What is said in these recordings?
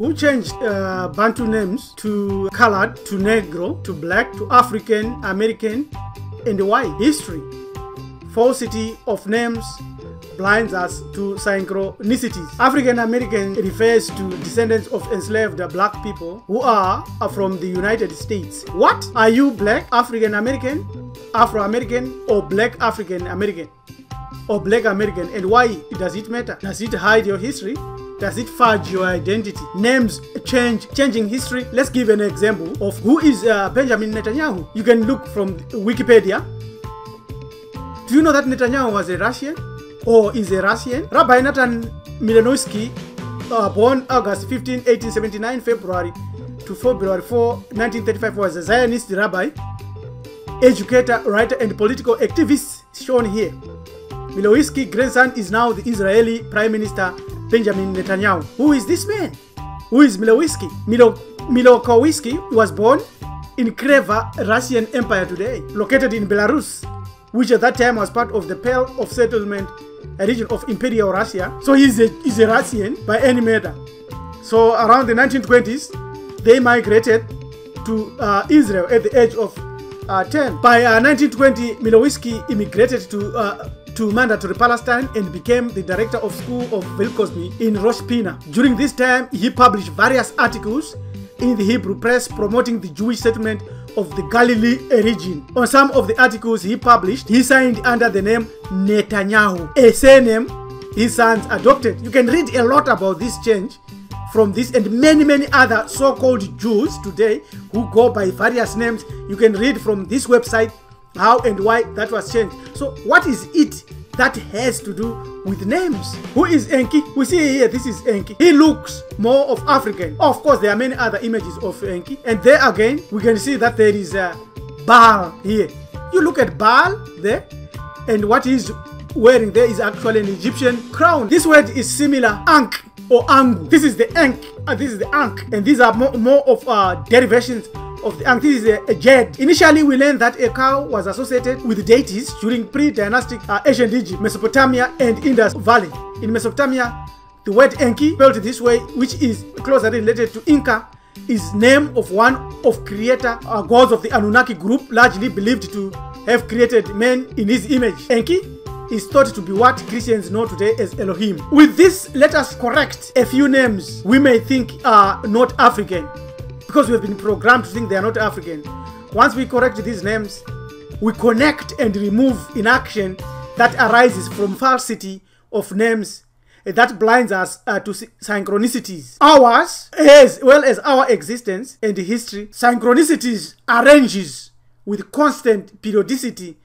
who changed Bantu names to colored, to Negro, to black, to African, American, and white. History. Falsity of names blinds us to synchronicities. African American refers to descendants of enslaved black people who are from the United States. What? Are you black African American, Afro-American, or black African American, or black American? And why does it matter? Does it hide your history? Does it fudge your identity? Names change, changing history. Let's give an example of who is Benjamin Netanyahu. You can look from Wikipedia. Do you know that Netanyahu was a Russian? Or is a Russian? Rabbi Nathan Milanovsky, born August 15, 1879, February to February 4, 1935, was a Zionist rabbi, educator, writer, and political activist shown here. Milanovsky's grandson is now the Israeli Prime Minister Benjamin Netanyahu. Who is this man? Who is Milanovsky? Milanovsky was born in Kreva, Russian Empire today, located in Belarus, which at that time was part of the Pale of Settlement, a region of Imperial Russia. So he's a Russian by any matter. So around the 1920s, they migrated to Israel at the age of 10. By 1920, Milanovsky immigrated to Mandatory Palestine and became the director of School of Velkozny in Rosh Pina. During this time, he published various articles in the Hebrew press promoting the Jewish settlement of the Galilee region. On some of the articles he published, he signed under the name Netanyahu, a surname his sons adopted. You can read a lot about this change from this and many other so-called Jews today who go by various names. You can read from this website how and why that was changed. So what is it that has to do with names? Who is Enki? We see here, this is Enki. He looks more of African. Of course, there are many other images of Enki. And there again, we can see that there is a Baal here. You look at Baal there, and what he's wearing there is actually an Egyptian crown. This word is similar, Ankh or Angu. This is the Ankh, and this is the Ankh. And these are more of derivations of the Ankh. This is a jade. Initially, we learned that a cow was associated with deities during pre-dynastic ancient Egypt, Mesopotamia, and Indus Valley. In Mesopotamia, the word Enki, spelled this way, which is closely related to Inca, is name of one of creator gods of the Anunnaki group, largely believed to have created men in his image. Enki is thought to be what Christians know today as Elohim. With this, let us correct a few names we may think are not African, because we have been programmed to think they are not African. Once we correct these names, we connect and remove inaction that arises from falsity of names that blinds us to synchronicities. Ours, as well as our existence and history, synchronicities arranges with constant periodicity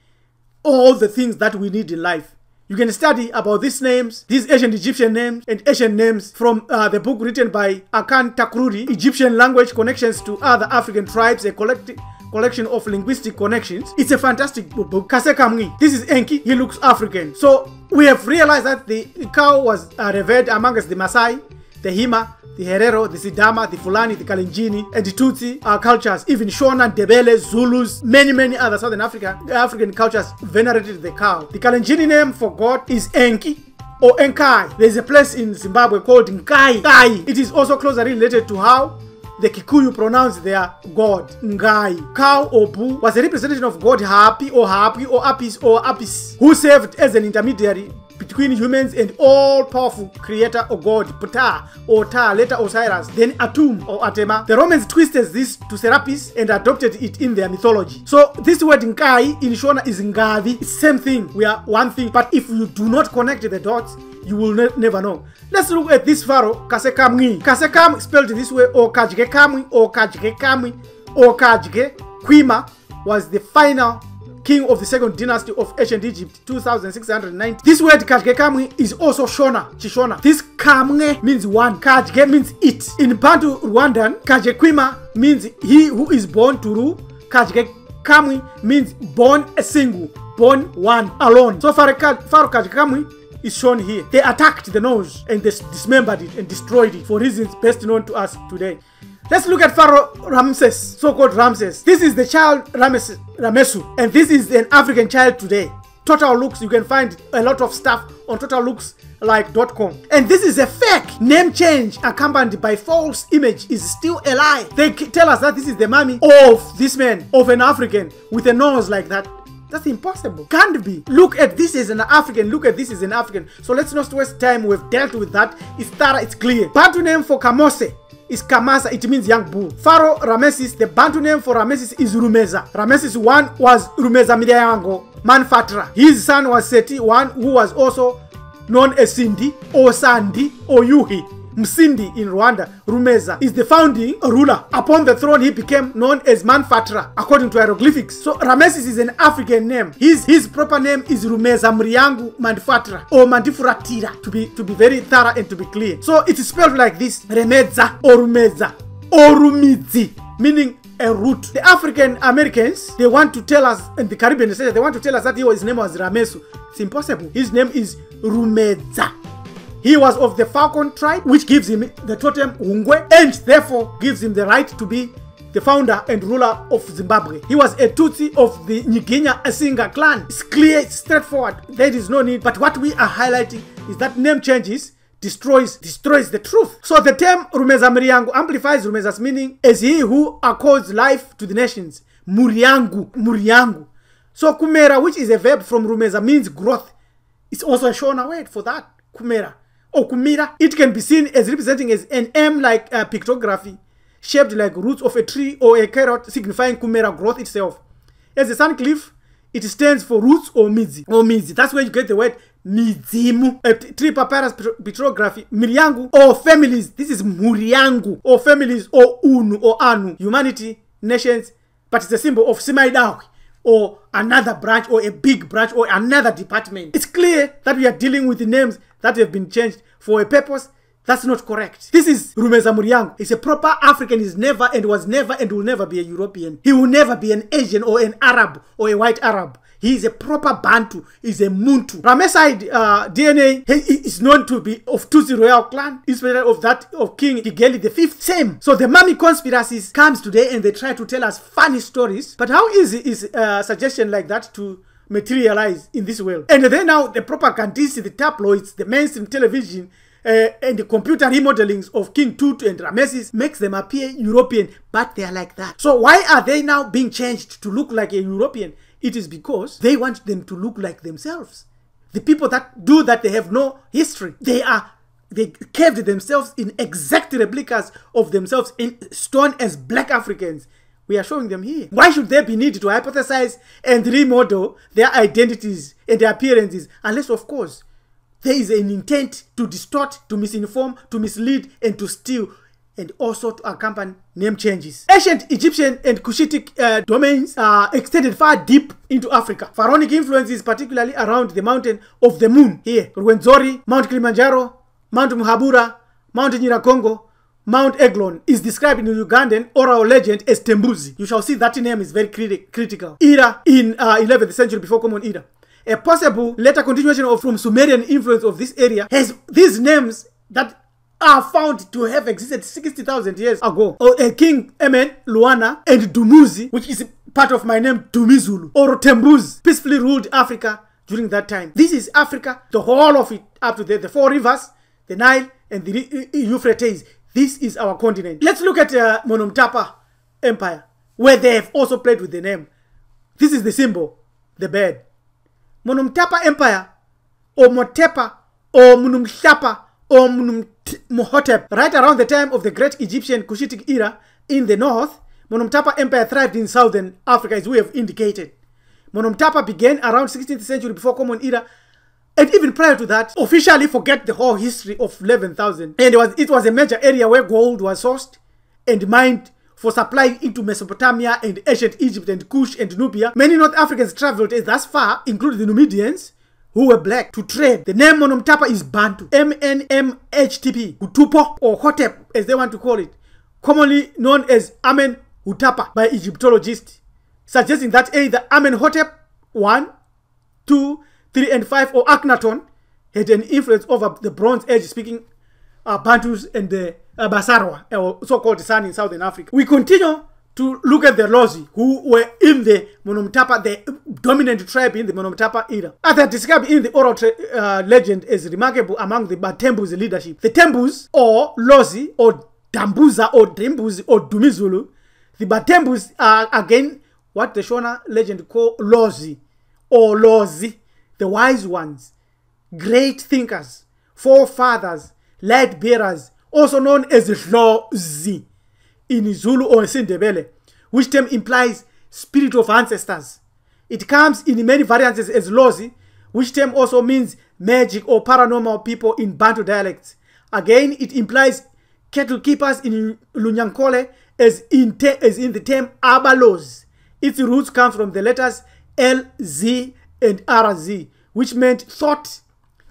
all the things that we need in life. You can study about these names, these ancient Egyptian names and Asian names from the book written by Akan Takruri, Egyptian Language Connections to Other African Tribes, a collection of linguistic connections. It's a fantastic book. Khasekhemwy. This is Enki. He looks African. So we have realized that the cow was revered amongst the Maasai, the Hima, the Herero, the Sidama, the Fulani, the Kalenjini, and the Tutsi cultures. Even Shona, Ndebele, Zulus, many other Southern African cultures venerated the cow. The Kalenjini name for God is Enki or Enkai. There is a place in Zimbabwe called Nkai. Nkai. It is also closely related to how the Kikuyu pronounce their god, Ngai. Cow or Boo was a representation of god Hapi or Hapi or Apis or Apis, who served as an intermediary between humans and all-powerful creator or god, Ptah or Ta, later Osiris, then Atum or Atema. The Romans twisted this to Serapis and adopted it in their mythology. So this word Nkai in Shona is Ngavi. Same thing, we are one thing, but if you do not connect the dots, you will never know. Let's look at this pharaoh, Khasekhemwy. Khasekhemwy spelled this way, Okajgekamwi, was the final king of the second dynasty of ancient Egypt, 2690. This word Khasekhemwy is also Shona, Chishona. This Kamwe means one, Kajge means it. In Bantu Rwandan, Kajekwima means he who is born to rule. Khasekhemwy means born a single, born one, alone. So Pharaoh Khasekhemwy is shown here. They attacked the nose and they dismembered it and destroyed it for reasons best known to us today. Let's look at Pharaoh Ramesses, so-called Ramesses. This is the child Ramesu, and this is an African child today. Total Looks, you can find a lot of stuff on Total Looks like .com. And this is a fake name change accompanied by false image is still a lie. They tell us that this is the mummy of this man, of an African with a nose like that. That's impossible. Can't be. Look at this as an African. Look at this as an African. So let's not waste time. We've dealt with that. It's thorough. It's clear. Bantu name for Kamose is Kamasa. It means young bull. Pharaoh Ramesses. The Bantu name for Ramesses is Rumeza. Ramesses I was Rumeza Muriangu Manfatra. His son was Seti I, who was also known as Sindi or Sandi or Yuhi. Msindi in Rwanda. Rumeza is the founding ruler. Upon the throne, he became known as Manfatra, according to hieroglyphics. So Ramesses is an African name. His proper name is Rumeza Muriangu Manfatra or Mandifuratira, to be very thorough and to be clear. So it is spelled like this: Remeza or Rumeza or Rumizi, meaning a root. The African Americans, they want to tell us, and the Caribbean, they want to tell us that his name was Ramesu. It's impossible. His name is Rumeza. He was of the Falcon tribe, which gives him the totem Hungwe, and therefore gives him the right to be the founder and ruler of Zimbabwe. He was a Tutsi of the Nyiginya Asinga clan. It's clear, it's straightforward. There is no need. But what we are highlighting is that name changes destroys the truth. So the term Rumeza Muriangu amplifies Rumeza's meaning as he who accords life to the nations. Muriangu. So Kumera, which is a verb from Rumeza, means growth. It's also a Shona word for that. Kumera. Or Kumira, it can be seen as representing as an M-like pictography, shaped like roots of a tree or a carrot, signifying Kumera growth itself. As a sun cliff, it stands for roots or midzi. That's where you get the word midzimu. A tree papyrus pictography, Muriangu, or families. This is Muriangu, or families, or Unu, or Anu, humanity, nations. But it's a symbol of Simaidawi, or another branch, or a big branch, or another department. It's clear that we are dealing with the names that have been changed for a purpose that's not correct. This is Rumeza Muriangu. He's a proper African. He's never and was never and will never be a European. He will never be an Asian or an Arab or a white Arab. He is a proper Bantu. He's a Muntu. Ramesside DNA is known to be of Tutsi royal clan, inspired of that of King Digeli V. Same. So the mummy conspiracies comes today and they try to tell us funny stories. But how easy is a suggestion like that to materialize in this world? And then now the propagandists, the tabloids, the mainstream television, and the computer remodelings of King Tut and Ramesses makes them appear European, but they are like that. So why are they now being changed to look like a European? It is because they want them to look like themselves. The people that do that, they have no history. They caved themselves in exact replicas of themselves in stone as black Africans. We are showing them here. Why should they be needed to hypothesize and remodel their identities and their appearances? Unless, of course, there is an intent to distort, to misinform, to mislead, and to steal, and also to accompany name changes. Ancient Egyptian and Cushitic domains extended far deep into Africa. Pharaonic influences, particularly around the mountain of the moon here. Rwenzori, Mount Kilimanjaro, Mount Muhabura, Mount Nyiragongo, Mount Eglon is described in the Ugandan oral legend as Tembuzi. You shall see that name is very critical. Era in 11th century before Common Era. A possible later continuation from Sumerian influence of this area has these names that are found to have existed 60,000 years ago. King Amen, Luana, and Dumuzi, which is part of my name Dumizulu, or Tembuz, peacefully ruled Africa during that time. This is Africa, the whole of it, up to the four rivers, the Nile, and the Euphrates. This is our continent. Let's look at Monomtapa Empire, where they have also played with the name. This is the symbol, the bird. Monomtapa Empire, or Motepa, or Munumtapa, or Munumhotep. Right around the time of the great Egyptian Cushitic era in the north, Monomtapa Empire thrived in southern Africa, as we have indicated. Monomtapa began around 16th century before Common Era, and even prior to that, officially forget the whole history of 11,000. And it was a major area where gold was sourced and mined for supply into Mesopotamia and ancient Egypt and Kush and Nubia. Many North Africans traveled thus far, including the Numidians, who were black, to trade. The name Monomtapa is Bantu. MNMHTP, Hutupo, or Hotep, as they want to call it, commonly known as Amen Hutapa by Egyptologists, suggesting that either Amenhotep 1, 2, 3 and 5 or Akhenaton had an influence over the Bronze Age speaking Bantus and the Basarwa, or so-called San in Southern Africa. We continue to look at the Lozi, who were in the Monomotapa, the dominant tribe in the Monomotapa era. Others described in the oral legend as remarkable among the Batembu's leadership. The Tembus, or Lozi, or Dambuza, or Dimbuzi, or Dumizulu, the Batembus are again what the Shona legend call Lozi, or Lozi, the wise ones, great thinkers, forefathers, light bearers, also known as Lozi in Zulu or Ndebele, which term implies spirit of ancestors. It comes in many variances as Lozi, which term also means magic or paranormal people in Bantu dialects. Again, it implies cattle keepers in Lunyankole as in the term Abalos. Its roots come from the letters L, Z, and RZ, which meant thought.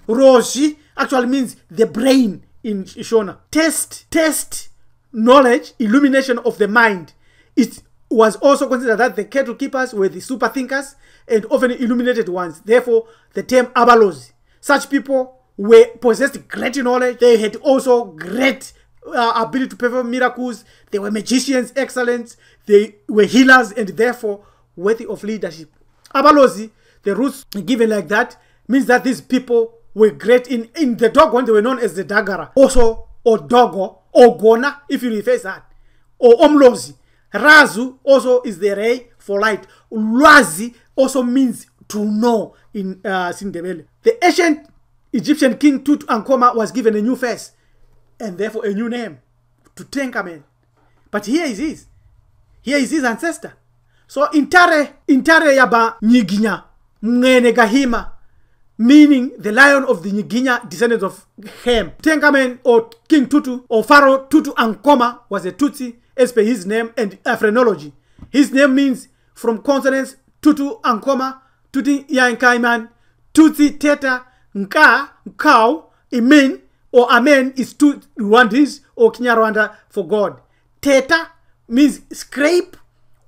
Roshi actually means the brain in Shona. Test, knowledge, illumination of the mind. It was also considered that the cattle keepers were the super thinkers and often illuminated ones. Therefore, the term Abalos. Such people were possessed great knowledge. They had also great ability to perform miracles. They were magicians, excellent. They were healers and therefore worthy of leadership. Abalozi, the roots given like that, means that these people were great in the Dogon. They were known as the Dagara, also or Dogo, or Gona, if you refer to that, or Omlozi. Razu also is the ray for light. Lwazi also means to know in Sindebele. The ancient Egyptian king Tutankhamun was given a new face and therefore a new name, Tutankhamen. But here is his ancestor. So intare yaba Nyiginya, Mwene Gahima, meaning the lion of the Nyiginya, descendants of Hem. Tutankhamen or King Tutu or Pharaoh Tutankhamun was a Tutsi as per his name and phrenology. His name means from consonants Tutankhamun, Tuti Yankaiman, Tutsi Teta, Nka, Nkau, Imen, or Amen is to Rwandese or Kinyarwanda for God. Teta means scrape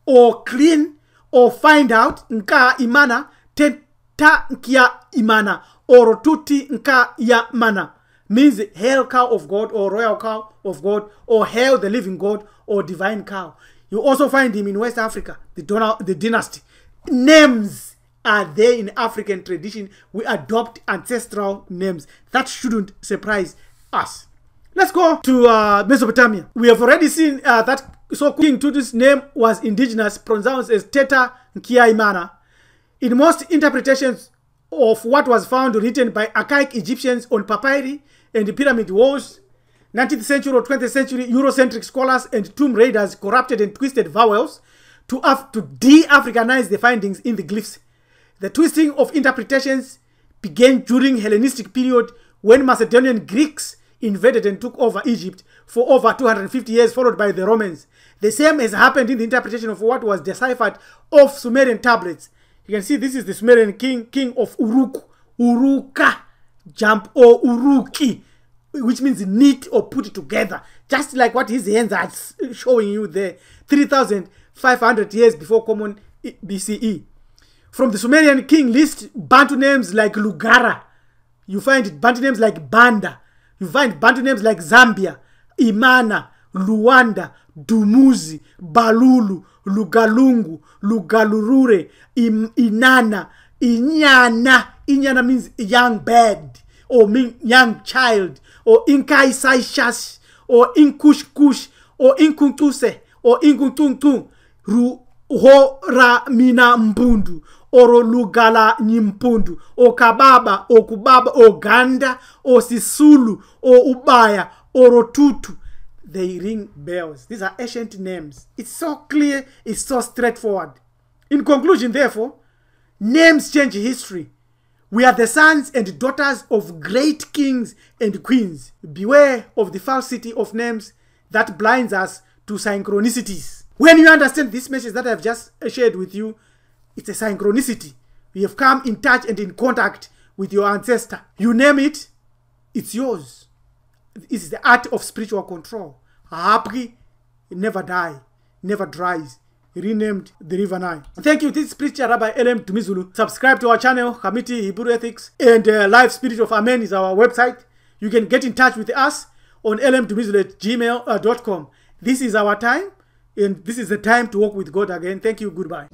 or clean or find out. Nka imana, teta nkia imana, or tuti nka ya mana means hail cow of God or royal cow of God or hail the living God or divine cow. You also find him in West Africa, the dynasty. Names are there in African tradition. We adopt ancestral names. That shouldn't surprise us. Let's go to Mesopotamia. We have already seen that so King Tutu's name was indigenous, pronounced as Teta Nkiaimana. In most interpretations of what was found written by archaic Egyptians on papyri and the pyramid walls, 19th century or 20th century Eurocentric scholars and tomb raiders corrupted and twisted vowels to de-Africanize the findings in the glyphs. The twisting of interpretations began during Hellenistic period when Macedonian Greeks invaded and took over Egypt for over 250 years, followed by the Romans. The same has happened in the interpretation of what was deciphered of Sumerian tablets. You can see this is the Sumerian king of Uruk, Uruka, jump, or Uruki, which means knit or put together, just like what his hands are showing you there, 3,500 years before Common BCE. From the Sumerian king list, Bantu names like Lugara. You find Bantu names like Banda. You find Bantu names like Zambia, Imana, Luanda, Dumuzi, Balulu, Lugalungu, Lugalurure, Inana, Inyana. Inyana means young bird or mean young child, or Inkai Saishash, or Inkush Kush, or Inkuntuse, or Inkuntuntung, Ruhora Mina Mbundu, or Lugala Nyimpundu, or Kababa, or Kubaba, or Ganda, or Sisulu, or Ubaya, or Tutu. They ring bells. These are ancient names. It's so clear, it's so straightforward. In conclusion, therefore, names change history. We are the sons and daughters of great kings and queens. Beware of the falsity of names that blinds us to synchronicities. When you understand this message that I've just shared with you, it's a synchronicity. You have come in touch and in contact with your ancestor. You name it, it's yours. It's the art of spiritual control. Hapi never die, never dries. Renamed the River Nile. Thank you. This is Preacher Rabbi L.M. Dumizulu. Subscribe to our channel, Kamiti Hebrew Ethics, and Live Spirit of Amen is our website. You can get in touch with us on lmdumizulu@gmail.com. This is our time. And this is the time to walk with God again. Thank you. Goodbye.